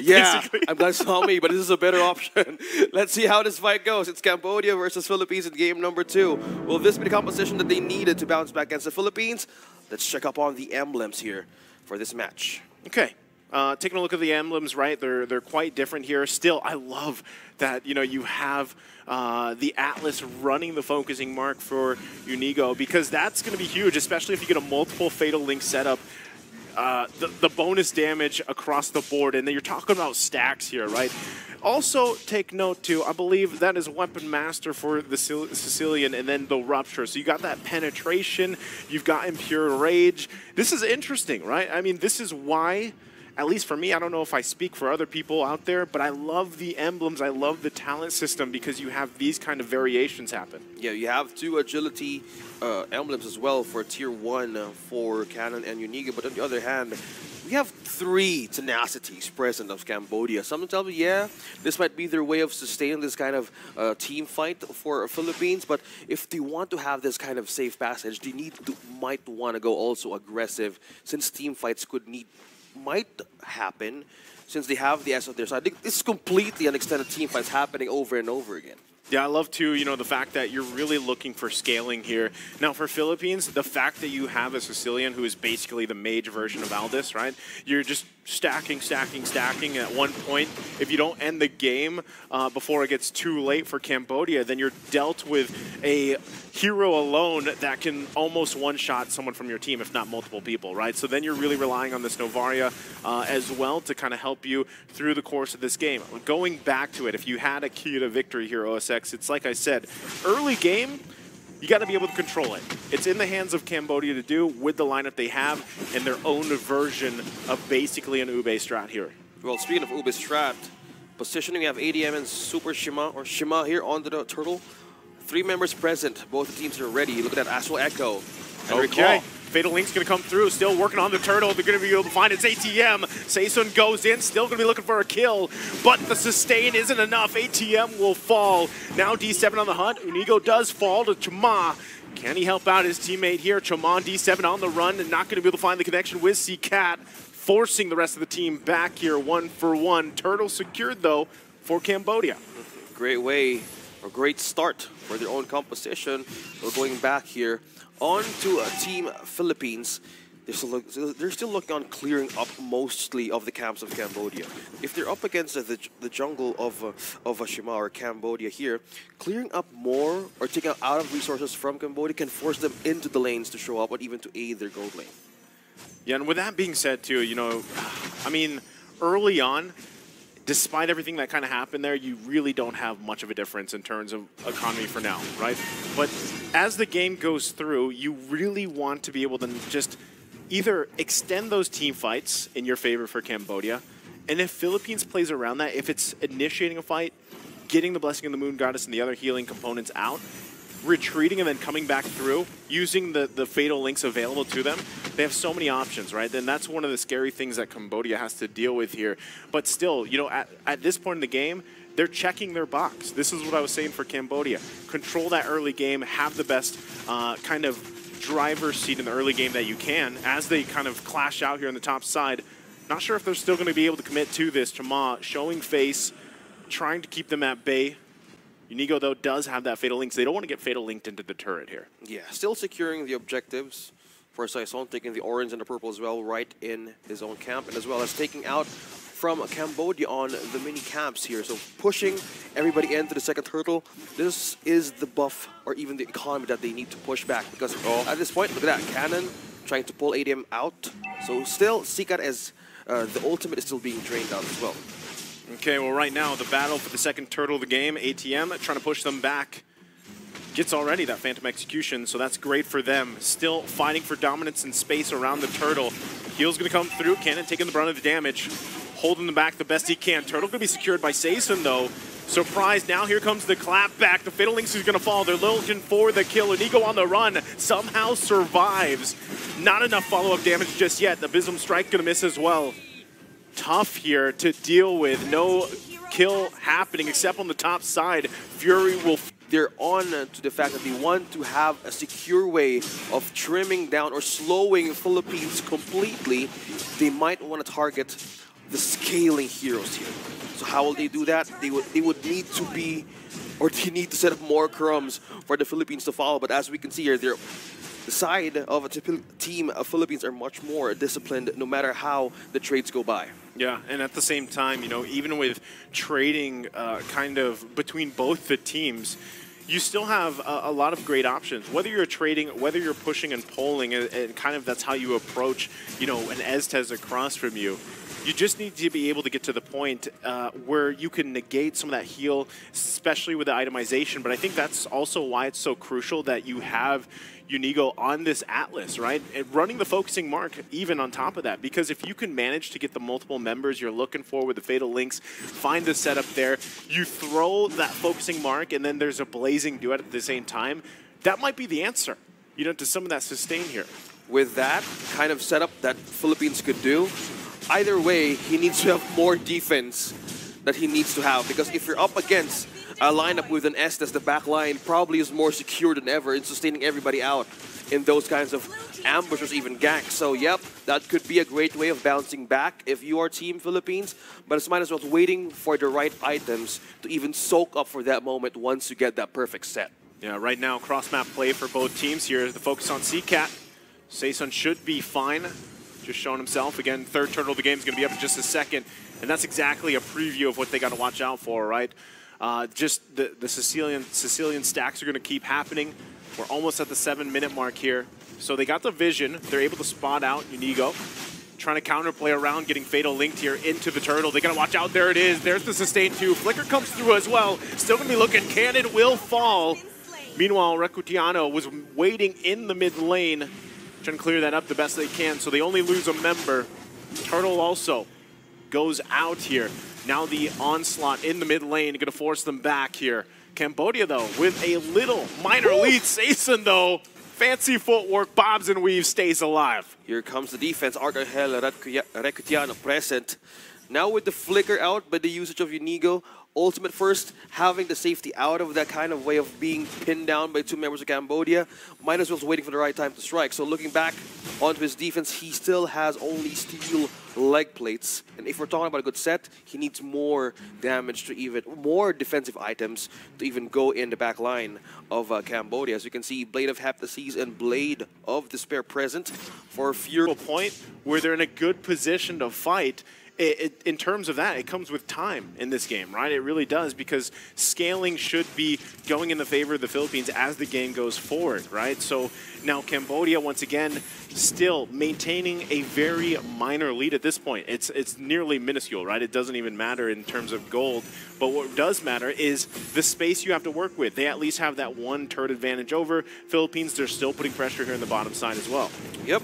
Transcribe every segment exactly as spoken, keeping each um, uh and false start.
Yeah, basically. I'm glad it's not me, but this is a better option. Let's see how this fight goes. It's Cambodia versus Philippines in game number two. Will this be the composition that they needed to bounce back against the Philippines? Let's check up on the emblems here for this match. Okay. Uh, taking a look at the emblems, right? They're they're quite different here. Still, I love that you know you have uh, the Atlas running the focusing mark for Unigo, because that's going to be huge, especially if you get a multiple Fatal Link setup. Uh, the, the bonus damage across the board, and then you're talking about stacks here, right? Also, take note, too, I believe that is Weapon Master for the Sicilian and then the Rupture. So you got that penetration, you've got Impure Rage. This is interesting, right? I mean, this is why, at least for me, I don't know if I speak for other people out there, but I love the emblems, I love the talent system, because you have these kind of variations happen. Yeah, you have two agility uh, emblems as well for tier one uh, for Cannon and Unigo, but on the other hand, we have three tenacities present of Cambodia. Some tell me, yeah, this might be their way of sustaining this kind of uh, team fight for Philippines, but if they want to have this kind of safe passage, they need to, might want to go also aggressive, since team fights could need might happen since they have the S on their side. It's completely an extended team fight happening over and over again. Yeah, I love too, you know, the fact that you're really looking for scaling here. Now for Philippines, the fact that you have a Sicilian who is basically the mage version of Aldis, right? You're just stacking, stacking, stacking. At one point, if you don't end the game uh, before it gets too late for Cambodia, then you're dealt with a hero alone that can almost one-shot someone from your team, if not multiple people, right? So then you're really relying on this Novaria uh, as well to kind of help you through the course of this game. Going back to it, if you had a key to victory here, O S X, it's like I said, early game, you got to be able to control it. It's in the hands of Cambodia to do with the lineup they have and their own version of basically an Ube strat here. Well, speaking of Ube strat, positioning, we have A D M and Super Shima, or Shima here on the turtle. Three members present. Both teams are ready. Look at that Astral Echo. And okay. Recall. Fatal Link's going to come through, still working on the turtle. They're going to be able to find its A T M. Saison goes in, still going to be looking for a kill, but the sustain isn't enough. A T M will fall. Now D seven on the hunt. Unigo does fall to Tama. Can he help out his teammate here? Tama on D seven on the run and not going to be able to find the connection with Siccat, forcing the rest of the team back here one for one. Turtle secured, though, for Cambodia. Great way, or great start for their own composition. We're going back here. On to uh, Team Philippines, they're still, look, they're still looking on clearing up mostly of the camps of Cambodia. If they're up against uh, the, the jungle of, uh, of Ashima or Cambodia here, clearing up more or taking out of resources from Cambodia can force them into the lanes to show up or even to aid their gold lane. Yeah, and with that being said too, you know, I mean, early on, despite everything that kind of happened there, you really don't have much of a difference in terms of economy for now, right? But as the game goes through, you really want to be able to just either extend those team fights in your favor for Cambodia, and if Philippines plays around that, if it's initiating a fight, getting the Blessing of the Moon Goddess and the other healing components out, retreating and then coming back through, using the, the Fatal Links available to them, they have so many options, right? And that's one of the scary things that Cambodia has to deal with here. But still, you know, at, at this point in the game, they're checking their box. This is what I was saying for Cambodia. Control that early game, have the best uh, kind of driver's seat in the early game that you can. As they kind of clash out here on the top side, not sure if they're still going to be able to commit to this. Tama showing face, trying to keep them at bay. Unigo, though, does have that Fatal Link, so they don't want to get Fatal Linked into the turret here. Yeah, still securing the objectives for Saison, taking the orange and the purple as well, right in his own camp, and as well as taking out from Cambodia on the mini camps here. So pushing everybody into the second turtle. This is the buff, or even the economy that they need to push back, because oh. at this point, look at that, Cannon trying to pull A D M out. So still, Siccat as uh, the ultimate is still being drained out as well. Okay, well right now, the battle for the second turtle of the game, A T M, trying to push them back. Gets already that Phantom Execution, so that's great for them. Still fighting for dominance in space around the turtle. Heel's gonna come through, Cannon taking the brunt of the damage, holding them back the best he can. Turtle gonna be secured by Saison though. Surprise, now here comes the clap back. The Fatal Links is gonna fall. They're looking for the kill. Unigo on the run, somehow survives. Not enough follow-up damage just yet. The Abyssalm Strike gonna miss as well. Tough here to deal with. No kill happening except on the top side. Fury will they're on to the fact that they want to have a secure way of trimming down or slowing Philippines completely. They might want to target the scaling heroes here. So how will they do that? They would, they would need to be, or they need to set up more crumbs for the Philippines to follow. But as we can see here, they're, the side of a team of Philippines are much more disciplined no matter how the trades go by. Yeah, and at the same time, you know, even with trading uh, kind of between both the teams, you still have a, a lot of great options. Whether you're trading, whether you're pushing and polling, and, and kind of that's how you approach, you know, an Estes across from you. You just need to be able to get to the point uh, where you can negate some of that heal, especially with the itemization. But I think that's also why it's so crucial that you have Unigo on this Atlas, right? And running the focusing mark even on top of that. Because if you can manage to get the multiple members you're looking for with the Fatal Links, find the setup there, you throw that focusing mark, and then there's a Blazing Duet at the same time, that might be the answer, you know, to some of that sustain here. With that kind of setup that Philippines could do, either way, he needs to have more defense that he needs to have, because if you're up against a lineup with an Estes, the back line probably is more secure than ever in sustaining everybody out in those kinds of ambushes, even ganks. So, yep, that could be a great way of bouncing back if you are Team Philippines, but it's might as well waiting for the right items to even soak up for that moment once you get that perfect set. Yeah, right now, cross-map play for both teams here is the focus on Seacat. Saison should be fine. Just shown himself. Again, third turtle of the game is going to be up in just a second. And that's exactly a preview of what they got to watch out for, right? Uh, just the, the Sicilian, Sicilian stacks are going to keep happening. We're almost at the seven-minute mark here. So they got the vision. They're able to spot out Unigo. Trying to counterplay around, getting Fatal Linked here into the turtle. They got to watch out. There it is. There's the sustain two. Flicker comes through as well. Still going to be looking. Cannon will fall. Meanwhile, Rakutiano was waiting in the mid lane, trying to clear that up the best they can, so they only lose a member. Turtle also goes out here. Now the onslaught in the mid lane, gonna force them back here. Cambodia, though, with a little minor Ooh. lead. Saison, though, fancy footwork, bobs and weaves, stays alive. Here comes the defense. Archangel, Rectiano present. Now with the flicker out, but the usage of Unigo, ultimate first, having the safety out of that kind of way of being pinned down by two members of Cambodia, might as well be waiting for the right time to strike. So looking back onto his defense, he still has only steel leg plates. And if we're talking about a good set, he needs more damage to even, more defensive items to even go in the back line of uh, Cambodia. As you can see, Blade of Hephaestus and Blade of Despair present for a Fury. A point where they're in a good position to fight. It, it, in terms of that, it comes with time in this game, right? It really does, because scaling should be going in the favor of the Philippines as the game goes forward, right? So now Cambodia, once again, still maintaining a very minor lead at this point. It's, it's nearly minuscule, right? It doesn't even matter in terms of gold. But what does matter is the space you have to work with. They at least have that one turret advantage over. Philippines, they're still putting pressure here in the bottom side as well. Yep.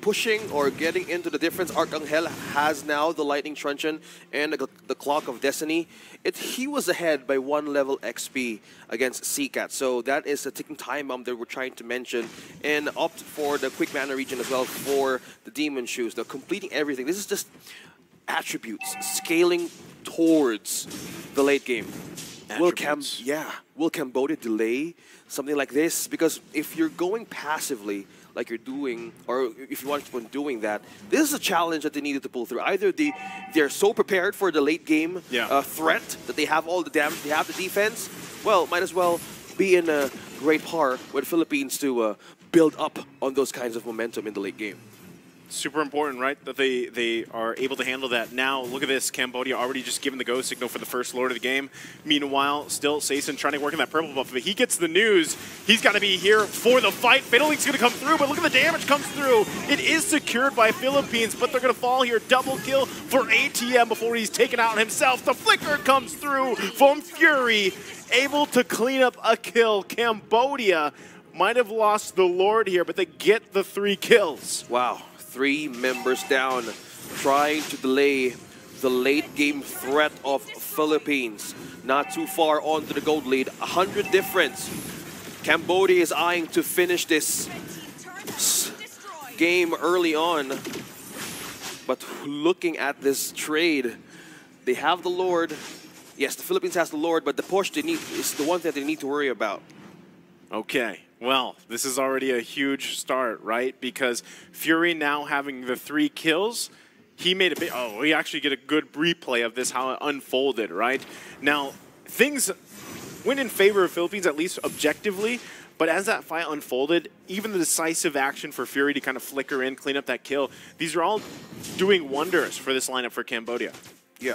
Pushing or getting into the difference. Archangel has now the Lightning Truncheon and the, the Clock of Destiny. It, he was ahead by one level X P against Seacat, so that is a ticking time bomb that we're trying to mention, and opt for the quick mana region as well for the Demon Shoes. Now completing everything. This is just attributes, scaling towards the late game. Will Cam yeah. Will Cambodia delay something like this? Because if you're going passively, like you're doing, or if you want to keep on doing that, this is a challenge that they needed to pull through. Either they, they're so prepared for the late game yeah. uh, threat that they have all the damage, they have the defense, well, might as well be in a great par with Philippines to uh, build up on those kinds of momentum in the late game. Super important, right, that they, they are able to handle that. Now, look at this. Cambodia already just given the go signal for the first lord of the game. Meanwhile, still Saison trying to work in that purple buff, but he gets the news. He's got to be here for the fight. Fatal Link's going to come through, but look at the damage comes through. It is secured by Philippines, but they're going to fall here. Double kill for A T M before he's taken out himself. The flicker comes through from Fury, able to clean up a kill. Cambodia might have lost the lord here, but they get the three kills. Wow. Three members down, trying to delay the late game threat of Philippines. Not too far onto the gold lead, one hundred difference. Cambodia is eyeing to finish this game early on. But looking at this trade, they have the lord, yes, the Philippines has the Lord, but the Porsche they need is the one that they need to worry about. Okay. Well, this is already a huge start, right? Because Fury now having the three kills, he made a bit... Oh, we actually get a good replay of this, how it unfolded, right? Now, things went in favor of Philippines, at least objectively, but as that fight unfolded, even the decisive action for Fury to kind of flicker in, clean up that kill, these are all doing wonders for this lineup for Cambodia. Yeah.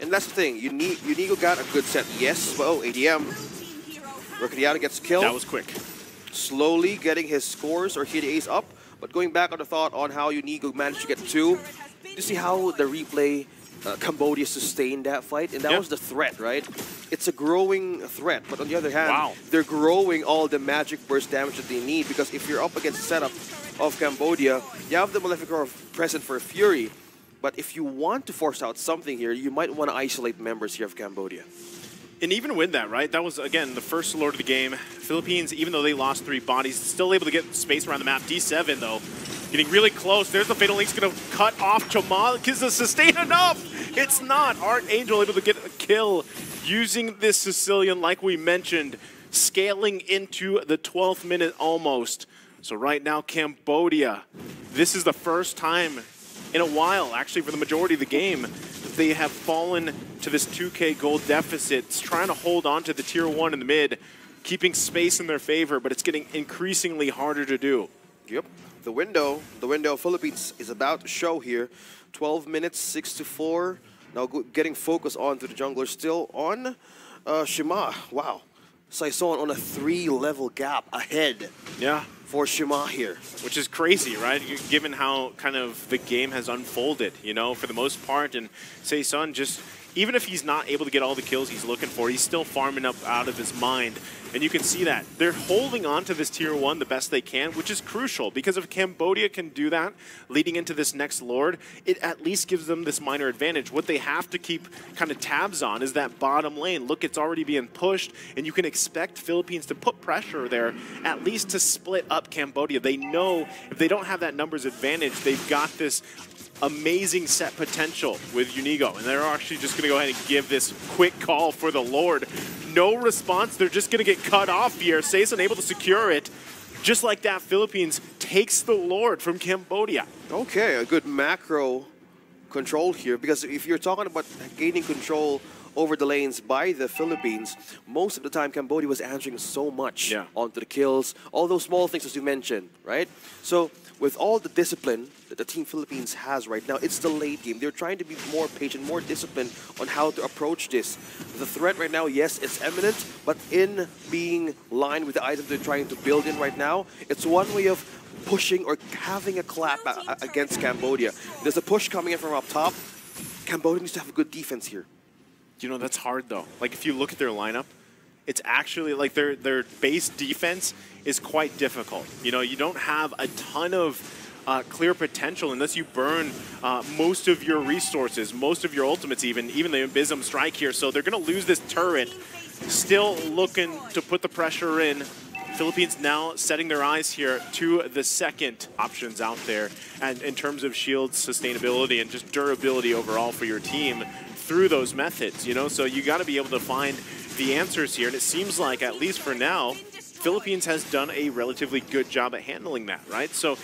And that's the thing. Unigo got a good set, yes. Well, A D M. Rakutiano gets killed. That was quick. Slowly getting his scores or hit ace up, but going back on the thought on how Unigo managed to get two. You see how the replay, uh, Cambodia sustained that fight, and that yep. was the threat, right? It's a growing threat, but on the other hand, wow. they're growing all the magic burst damage that they need, because if you're up against the setup of Cambodia, you have the Malefic Aura present for Fury, but if you want to force out something here, you might want to isolate members here of Cambodia. And even with that, right, that was, again, the first Lord of the game. Philippines, even though they lost three bodies, still able to get space around the map. D seven, though, getting really close. There's the Fatal Link's going to cut off Chama. Is the sustain enough? It's not. Archangel able to get a kill using this Sicilian, like we mentioned, scaling into the twelfth minute almost. So right now, Cambodia, this is the first time in a while, actually, for the majority of the game, they have fallen to this two K gold deficit, trying to hold on to the tier one in the mid, keeping space in their favor, but it's getting increasingly harder to do. Yep. The window, the window Philippines is about to show here. twelve minutes, six to four. Now getting focus on to the jungler still on uh, Shuma. Wow. Saison on a three-level gap ahead. Yeah. For Shuma here. Which is crazy, right? Given how kind of the game has unfolded, you know, for the most part. And Saison just, even if he's not able to get all the kills he's looking for, he's still farming up out of his mind. And you can see that. They're holding on to this tier one the best they can, which is crucial. Because if Cambodia can do that leading into this next Lord, it at least gives them this minor advantage. What they have to keep kind of tabs on is that bottom lane. Look, it's already being pushed, and you can expect Philippines to put pressure there, at least to split up Cambodia. They know if they don't have that numbers advantage, they've got this amazing set potential with Unigo, and they're actually just going to go ahead and give this quick call for the Lord. No response. They're just going to get cut off here. Saison able to secure it. Just like that, Philippines takes the Lord from Cambodia. Okay, a good macro control here, because if you're talking about gaining control over the lanes by the Philippines, most of the time Cambodia was answering so much yeah. onto the kills, all those small things as you mentioned, right? So with all the discipline that the Team Philippines has right now, it's the late game. They're trying to be more patient, more disciplined on how to approach this. The threat right now, yes, it's imminent, but in being lined with the items they're trying to build in right now, it's one way of pushing or having a clap a against Cambodia. There's a push coming in from up top. Cambodia needs to have a good defense here. You know, that's hard, though. Like, if you look at their lineup, it's actually, like, their their base defense is quite difficult. You know, you don't have a ton of uh, clear potential unless you burn uh, most of your resources, most of your ultimates even, even the Abyssalm Strike here. So they're going to lose this turret, still looking to put the pressure in. Philippines now setting their eyes here to the second options out there, and in terms of shield sustainability and just durability overall for your team through those methods, you know? So you got to be able to find the answers here, and it seems like, at least for now, Philippines has done a relatively good job at handling that, right? So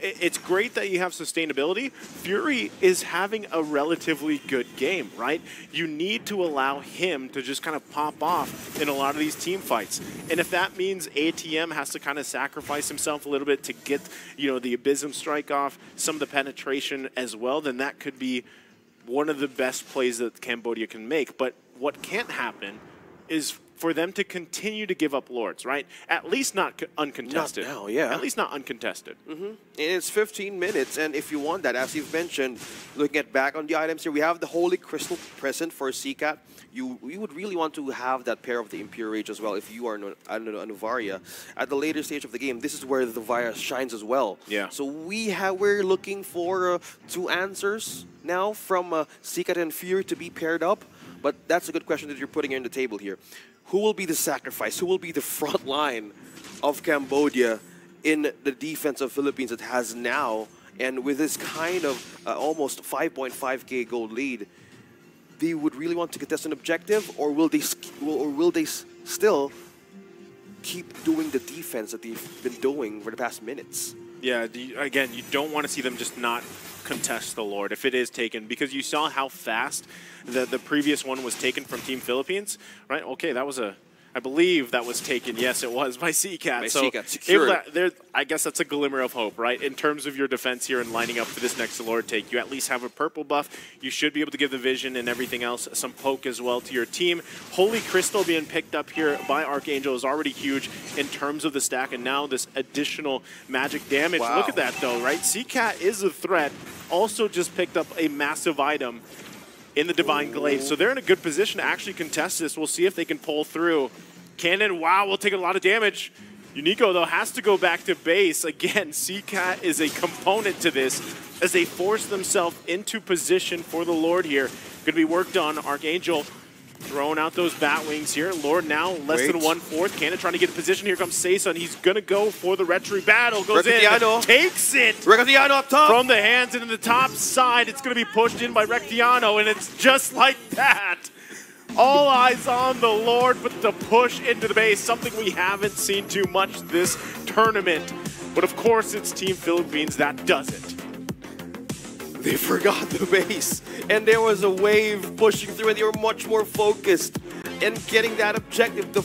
it's great that you have sustainability. Fury is having a relatively good game, right? You need to allow him to just kind of pop off in a lot of these team fights. And if that means A T M has to kind of sacrifice himself a little bit to get, you know, the Abyssalm Strike off, some of the penetration as well, then that could be one of the best plays that Cambodia can make. But what can't happen is for them to continue to give up Lords, right? At least not uncontested. Not now, yeah. At least not uncontested. Mm-hmm. And it's fifteen minutes, and if you want that, as you've mentioned, looking at back on the items here, we have the Holy Crystal present for Seacat. You, you would really want to have that pair of the Impure Rage as well if you are no, a Novaria. At the later stage of the game, this is where the virus shines as well. Yeah. So we ha we're looking for uh, two answers now from uh, Seacat and Fury to be paired up, but that's a good question that you're putting on the table here. Who will be the sacrifice? Who will be the front line of Cambodia in the defense of Philippines that has now, and with this kind of uh, almost five point five K gold lead, they would really want to contest an objective, or will they, or will they still keep doing the defense that they've been doing for the past minutes? Yeah, the, again, you don't want to see them just not contest the Lord if it is taken, because you saw how fast the, the previous one was taken from Team Philippines, right? Okay, that was a... I believe that was taken, yes it was, by Seacat. By so Seacat, there, I guess that's a glimmer of hope, right? In terms of your defense here and lining up for this next Lord take, you at least have a purple buff. You should be able to give the vision and everything else some poke as well to your team. Holy Crystal being picked up here by Archangel is already huge in terms of the stack, and now this additional magic damage. Wow. Look at that though, right? Seacat is a threat, also just picked up a massive item in the Divine Glaive. So they're in a good position to actually contest this. We'll see if they can pull through. Cannon, wow, will take a lot of damage. Unigo, though, has to go back to base. Again, Seacat is a component to this as they force themselves into position for the Lord here. Going to be worked on. Archangel throwing out those bat wings here. Lord now less Wait. than one-fourth. Cannon trying to get in position. Here comes Saison. He's going to go for the retry battle. Goes Rectiano. in. Takes it. Rectiano up top. From the hands and in the top side. It's going to be pushed in by Rectiano, and it's just like that. All eyes on the Lord, but the push into the base, something we haven't seen too much this tournament. But of course, it's Team Philippines that does it. They forgot the base, and there was a wave pushing through, and they were much more focused in getting that objective.